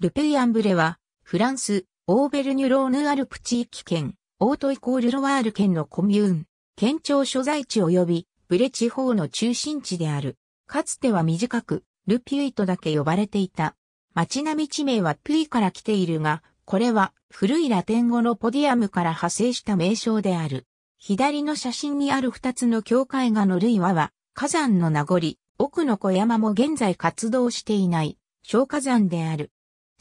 ルペイアンブレは、フランス、オーベルニュローヌアルプ地域圏、オートイコールロワール県のコミューン、県庁所在地及び、ブレ地方の中心地である。かつては短く、ルピュイとだけ呼ばれていた。町並み地名はピュイから来ているが、これは古いラテン語のポディアムから派生した名称である。左の写真にある二つの教会が乗る岩は、火山の名残、奥の小山も現在活動していない、小火山である。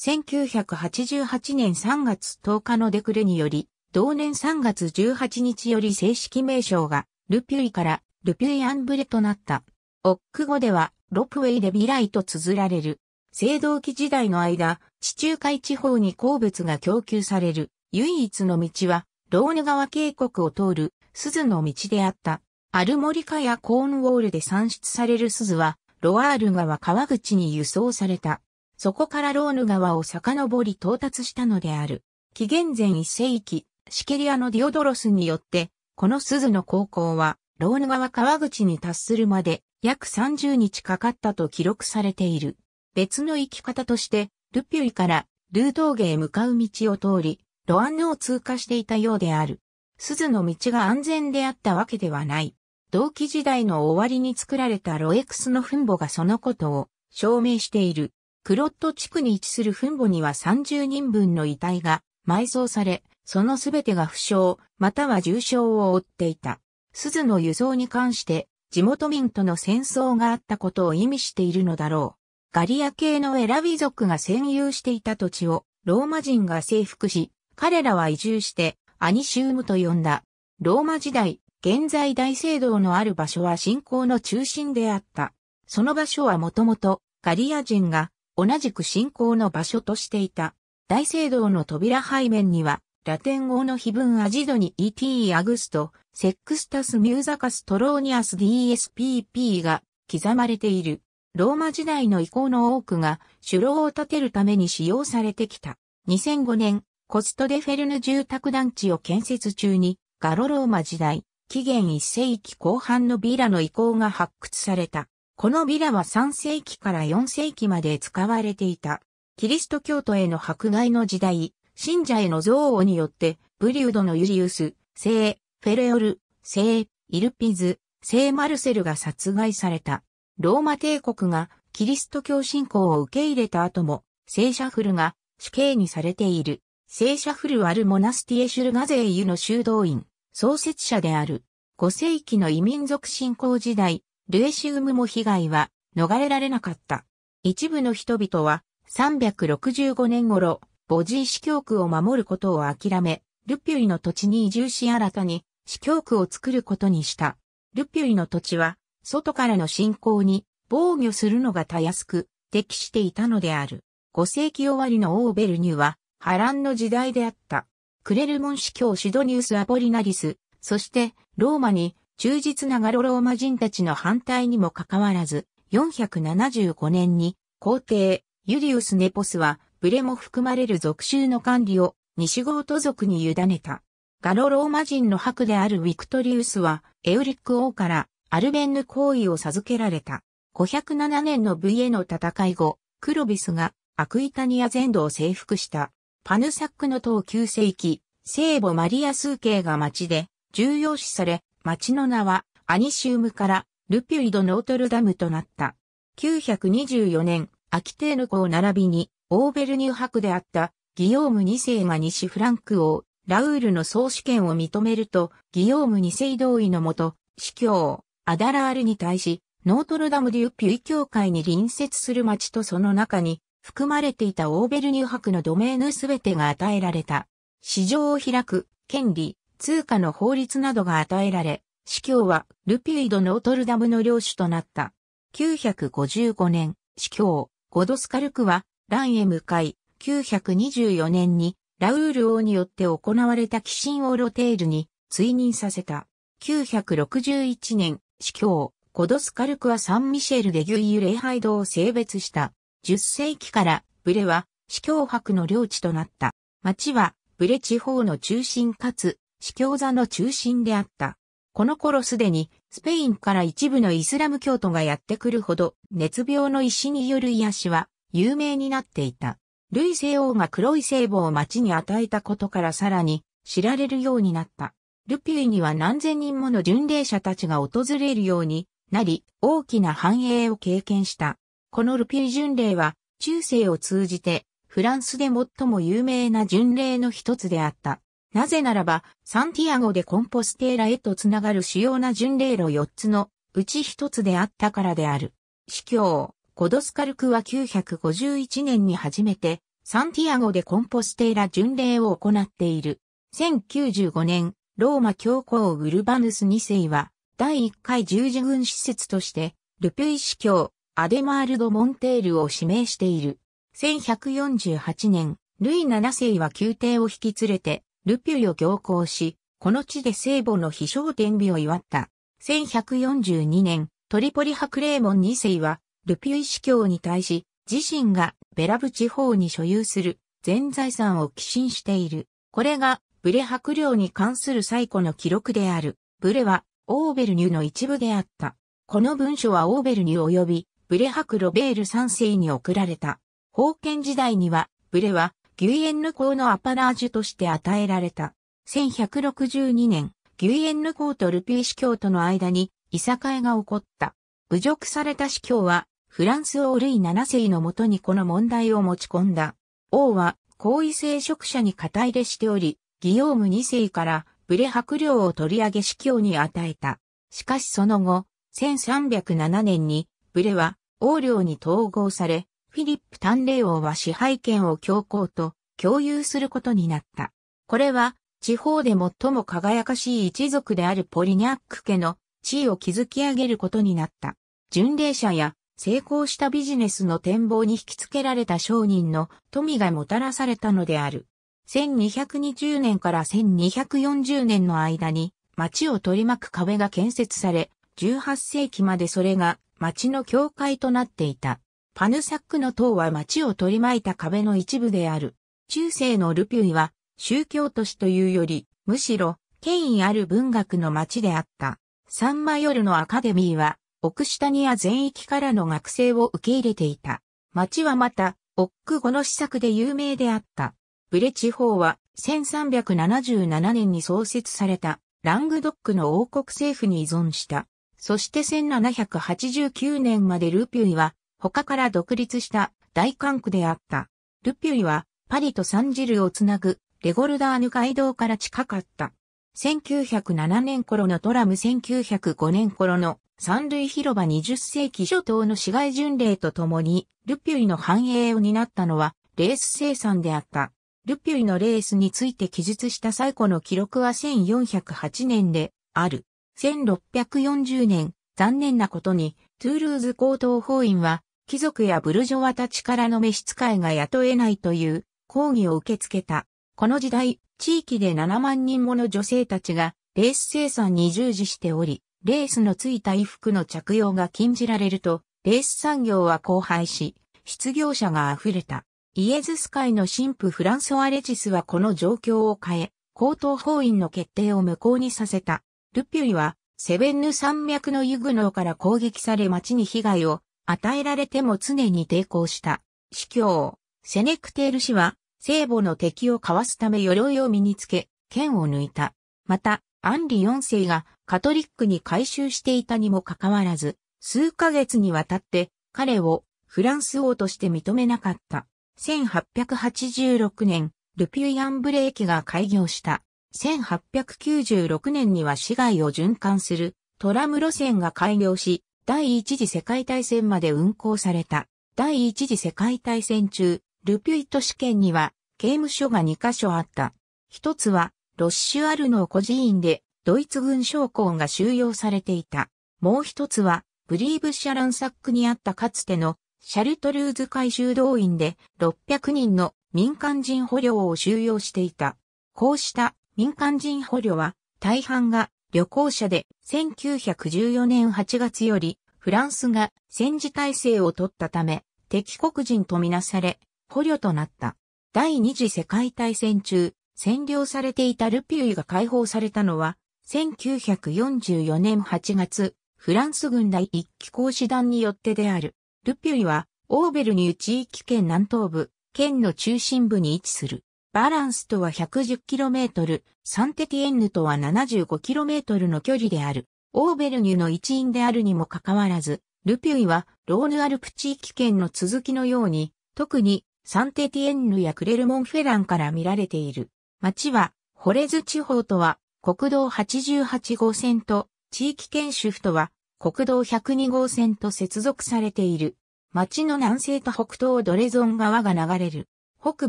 1988年3月10日のデクレにより、同年3月18日より正式名称が、ルピュイから、ルピュイアンブレとなった。オック語では、ロプウェイでビライと綴られる。青銅器時代の間、地中海地方に鉱物が供給される。唯一の道は、ローヌ川渓谷を通る、鈴の道であった。アルモリカやコーンウォールで産出される鈴は、ロワール川川口に輸送された。そこからローヌ川を遡り到達したのである。紀元前1世紀、シケリアのディオドロスによって、この鈴の航行は、ローヌ川川口に達するまで約30日かかったと記録されている。別の行き方として、ルピュイからルー峠へ向かう道を通り、ロアンヌを通過していたようである。鈴の道が安全であったわけではない。同期時代の終わりに作られたロエクスの墳墓がそのことを証明している。クロット地区に位置する墳墓には30人分の遺体が埋葬され、そのすべてが負傷、または重傷を負っていた。鈴の輸送に関して地元民との戦争があったことを意味しているのだろう。ガリア系のエラウィ族が占有していた土地をローマ人が征服し、彼らは移住してアニシウムと呼んだ。ローマ時代、現在大聖堂のある場所は信仰の中心であった。その場所はもともとガリア人が同じく信仰の場所としていた。大聖堂の扉背面には、ラテン語の碑文アジドに E.T. アグスト、セックスタス・ミューザカス・トローニアス DSPP が刻まれている。ローマ時代の遺構の多くが主楼を建てるために使用されてきた。2005年、コストデフェルヌ住宅団地を建設中に、ガロローマ時代、紀元1世紀後半のビラの遺構が発掘された。このビラは3世紀から4世紀まで使われていた。キリスト教徒への迫害の時代、信者への憎悪によって、ブリュードのユリウス、聖フェレオル、聖イルピズ、聖マルセルが殺害された。ローマ帝国がキリスト教信仰を受け入れた後も、聖シャフルが死刑にされている。聖シャフルはアルモナスティエシュルガゼイユの修道院、創設者である。5世紀の異民族信仰時代、ルエシウムも被害は逃れられなかった。一部の人々は365年頃、ボジー司教区を守ることを諦め、ルピュイの土地に移住し新たに、司教区を作ることにした。ルピュイの土地は、外からの侵攻に防御するのがたやすく、適していたのである。5世紀終わりのオーベルニュは、波乱の時代であった。クレルモン司教シドニウス・アポリナリス、そして、ローマに忠実なガロローマ人たちの反対にもかかわらず、475年に、皇帝、ユリウス・ネポスは、ブレも含まれる属州の管理を、西ゴート族に委ねた。ガロローマ人の伯であるウィクトリウスは、エウリック王からアルベンヌ公位を授けられた。507年のヴィエの戦い後、クロビスがアクイタニア全土を征服した。パヌサックの塔9世紀、聖母マリア崇敬が町で重要視され、町の名はアニシウムからルピュイ・ド・ノートルダムとなった。924年、アキテーヌ公並びにオーベルニュ伯であった。ギヨーム2世が西フランク王、ラウールの総主権を認めると、ギヨーム2世同意のもと、司教、アダラールに対し、ノートルダム・デュ・ピュイ教会に隣接する町とその中に、含まれていたオーベルニュ伯のドメーヌすべてが与えられた。市場を開く、権利、通貨の法律などが与えられ、司教は、ルピュイ・ド・ノートルダムの領主となった。955年、司教、ゴドスカルクは、ランへ向かい、924年にラウール王によって行われた寄進をロテールに追認させた。961年、司教、ゴドスカルクはサンミシェル・デ・ギュイユ礼拝堂を聖別した。10世紀からブレは司教伯の領地となった。町はブレ地方の中心かつ司教座の中心であった。この頃すでにスペインから一部のイスラム教徒がやってくるほど熱病の医師による癒しは有名になっていた。ルイ聖王が黒い聖母を町に与えたことからさらに知られるようになった。ルピュイには何千人もの巡礼者たちが訪れるようになり、大きな繁栄を経験した。このルピュイ巡礼は、中世を通じて、フランスで最も有名な巡礼の一つであった。なぜならば、サンティアゴでコンポステーラへとつながる主要な巡礼路4つのうち1つであったからである。司教、ゴドスカルクは951年に初めて、サンティアゴでコンポステーラ巡礼を行っている。1095年、ローマ教皇ウルバヌス2世は、第1回十字軍使節として、ルピュイ司教、アデマール・ド・モンテールを指名している。1148年、ルイ7世は宮廷を引き連れて、ルピュイを行幸し、この地で聖母の飛翔天日を祝った。1142年、トリポリ伯レーモン2世は、ルピュイ司教に対し、自身がベラブ地方に所有する全財産を寄進している。これが、ブレ伯領に関する最古の記録である。ブレは、オーベルニュの一部であった。この文書はオーベルニュ及び、ブレ伯ロベール3世に送られた。封建時代には、ブレは、ギュイエンヌ公のアパラージュとして与えられた。1162年、ギュイエンヌ公とルピュイ司教との間に、いさかいが起こった。侮辱された司教は、フランス王ルイ7世のもとにこの問題を持ち込んだ。王は、高位聖職者に肩入れしており、ギヨーム2世から、ブレ伯領を取り上げ司教に与えた。しかしその後、1307年に、ブレは、王領に統合され、フィリップ短麗王は支配権を教皇と共有することになった。これは地方で最も輝かしい一族であるポリニャック家の地位を築き上げることになった。巡礼者や成功したビジネスの展望に引きつけられた商人の富がもたらされたのである。1220年から1240年の間に町を取り巻く壁が建設され、18世紀までそれが町の境界となっていた。パヌサックの塔は町を取り巻いた壁の一部である。中世のルピュイは宗教都市というより、むしろ権威ある文学の町であった。サンマヨルのアカデミーは、オクシタニア全域からの学生を受け入れていた。町はまた、オック語の施策で有名であった。ブレ地方は、1377年に創設された、ラングドックの王国政府に依存した。そして1789年までルピュイは、他から独立した大管区であった。ルピュイはパリとサンジルをつなぐレゴルダーヌ街道から近かった。1907年頃のトラム1905年頃の三類広場20世紀初頭の市街巡礼とともにルピュイの繁栄を担ったのはレース生産であった。ルピュイのレースについて記述した最古の記録は1408年である。1640年、残念なことにトゥールーズ高等法院は貴族やブルジョワたちからの召使いが雇えないという抗議を受け付けた。この時代、地域で7万人もの女性たちがレース生産に従事しており、レースのついた衣服の着用が禁じられると、レース産業は荒廃し、失業者が溢れた。イエズス会の神父フランソワ・レジスはこの状況を変え、高等法院の決定を無効にさせた。ルピュイは、セベンヌ山脈のユグノーから攻撃され町に被害を与えられても常に抵抗した。司教、セネクテール氏は、聖母の敵をかわすため鎧を身につけ、剣を抜いた。また、アンリ4世がカトリックに改宗していたにもかかわらず、数ヶ月にわたって、彼をフランス王として認めなかった。1886年、ルピュイ・アンブレー家が開業した。1896年には市街を循環するトラム路線が開業し、第一次世界大戦まで運行された。第一次世界大戦中、ルピュイ都市圏には刑務所が2カ所あった。一つは、ロッシュアルノー孤児院で、ドイツ軍将校が収容されていた。もう一つは、ブリーブシャランサックにあったかつてのシャルトルーズ会修道院で600人の民間人捕虜を収容していた。こうした民間人捕虜は、大半が旅行者で、1914年8月より、フランスが戦時体制を取ったため、敵国人とみなされ、捕虜となった。第二次世界大戦中、占領されていたルピュイが解放されたのは、1944年8月、フランス軍第1機甲師団によってである。ルピュイは、オーベルニュ地域圏南東部、県の中心部に位置する。バランスとは 110km、サンテティエンヌとは 75km の距離である。オーベルニュの一員であるにもかかわらず、ルピュイはローヌアルプ地域圏の続きのように、特にサンテティエンヌやクレルモンフェランから見られている。町は、ホレズ地方とは国道88号線と、地域圏首府とは国道102号線と接続されている。町の南西と北東ドレゾン川が流れる。北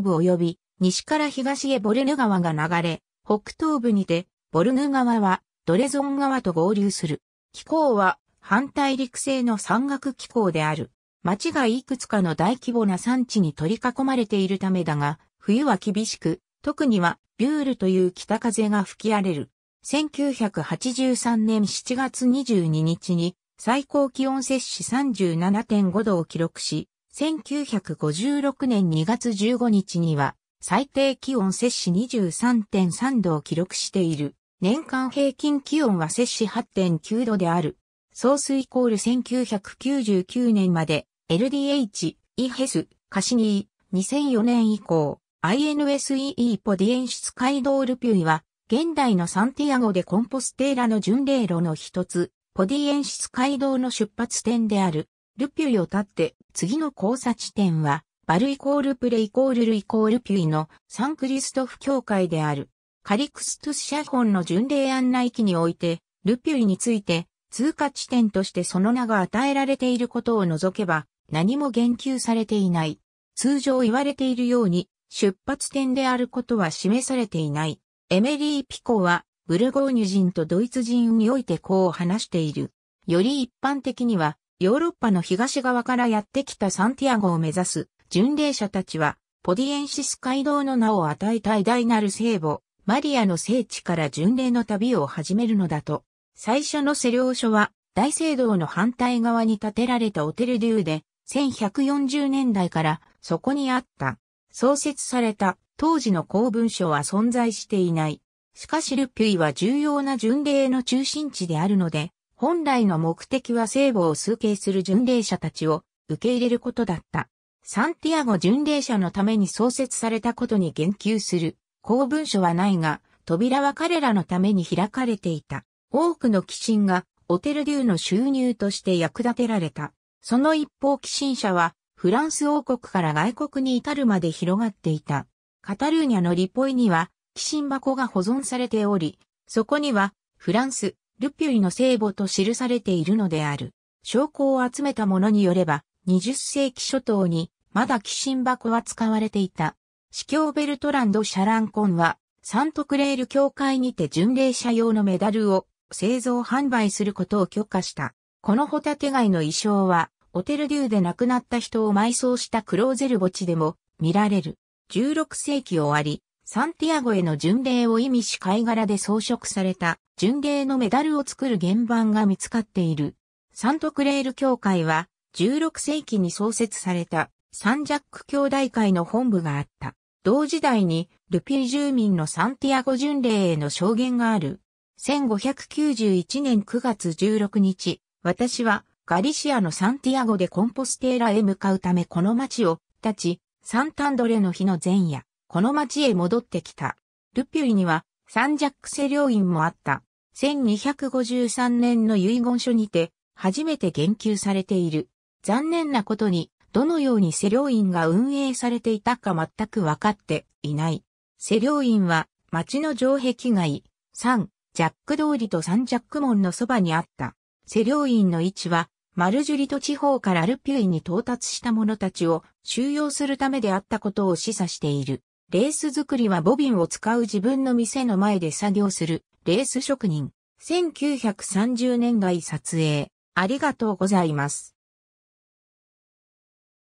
部及び西から東へボルヌ川が流れ、北東部にてボルヌ川はドレゾン川と合流する。気候は反対陸性の山岳気候である。町がいくつかの大規模な山地に取り囲まれているためだが、冬は厳しく、特にはビュールという北風が吹き荒れる。1983年7月22日に最高気温摂氏 37.5 度を記録し、1956年2月15日には最低気温摂氏 23.3 度を記録している。年間平均気温は摂氏 8.9 度である。ソース=1999年まで LDH、イヘス、カシニー、2004年以降、INSEE ポディエンシス街道ルピュイは、現代のサンティアゴでコンポステーラの巡礼路の一つ、ポディエンシス街道の出発点である。ルピュイを立って、次の交差地点は、ヴァル=プレ=ル=ピュイのサンクリストフ教会である。カリクストゥス写本の巡礼案内記において、ルピュイについて、通過地点としてその名が与えられていることを除けば、何も言及されていない。通常言われているように、出発点であることは示されていない。エメリー・ピコは、ブルゴーニュ人とドイツ人においてこう話している。より一般的には、ヨーロッパの東側からやってきたサンティアゴを目指す巡礼者たちは、ポディエンシス街道の名を与えた偉大なる聖母、マリアの聖地から巡礼の旅を始めるのだと。最初の施領所は、大聖堂の反対側に建てられたオテルデューで、1140年代からそこにあった。創設された当時の公文書は存在していない。しかしルピュイは重要な巡礼の中心地であるので、本来の目的は聖母を崇敬する巡礼者たちを受け入れることだった。サンティアゴ巡礼者のために創設されたことに言及する公文書はないが、扉は彼らのために開かれていた。多くの寄進がオテルデューの収入として役立てられた。その一方寄進者は、フランス王国から外国に至るまで広がっていた。カタルーニャのリポイには、寄進箱が保存されており、そこには、フランス、ルピュイの聖母と記されているのである。証拠を集めたものによれば、20世紀初頭に、まだ寄進箱は使われていた。司教ベルトランド・シャランコンは、サントクレール教会にて巡礼者用のメダルを製造販売することを許可した。このホタテ貝の意匠は、オテルデューで亡くなった人を埋葬したクローゼル墓地でも見られる。16世紀終わり、サンティアゴへの巡礼を意味し貝殻で装飾された巡礼のメダルを作る原版が見つかっている。サントクレール教会は16世紀に創設されたサンジャック兄弟会の本部があった。同時代にルピュイ住民のサンティアゴ巡礼への証言がある。1591年9月16日、私はガリシアのサンティアゴでコンポステーラへ向かうためこの町を立ち、サンタンドレの日の前夜、この町へ戻ってきた。ルピュイにはサンジャック施領院もあった。1253年の遺言書にて初めて言及されている。残念なことに、どのように施領院が運営されていたか全く分かっていない。施領院は町の城壁外、サンジャック通りとサンジャック門のそばにあった。施領院の位置は、マルジュリト地方からルピュイに到達した者たちを収容するためであったことを示唆している。レース作りはボビンを使う自分の店の前で作業するレース職人。1930年代撮影。ありがとうございます。